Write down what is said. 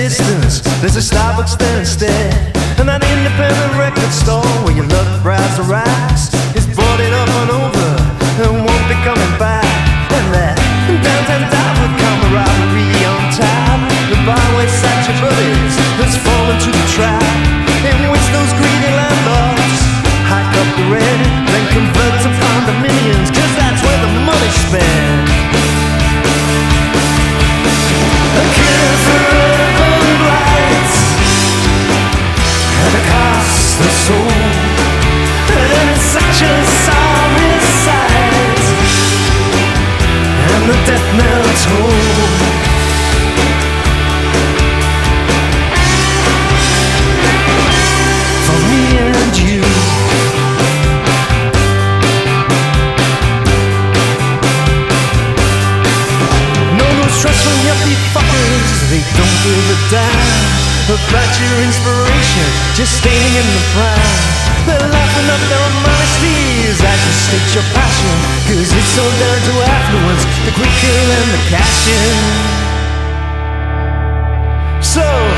distance, there's a Starbucks there instead, and that independent record store where your love rides and rides is boarded up and over and won't be coming back. And that downtown dive with camaraderie on top, the byway satch of buddies that's fallen to the trap in which those greedy landlords hike up the rent, then convert to condominiums, cause that's where the money spent. A kiss for urban blights and a cost of soul, and it's such a sorry sight, and the death knell toll. For me and you, no more stress from yuppie fuckers, they don't give a damn about your inspiration, just staying in the prime. They're laughing up their own modesties as you state your passion, cause it's so down to affluence, the quick kill and the cash in. So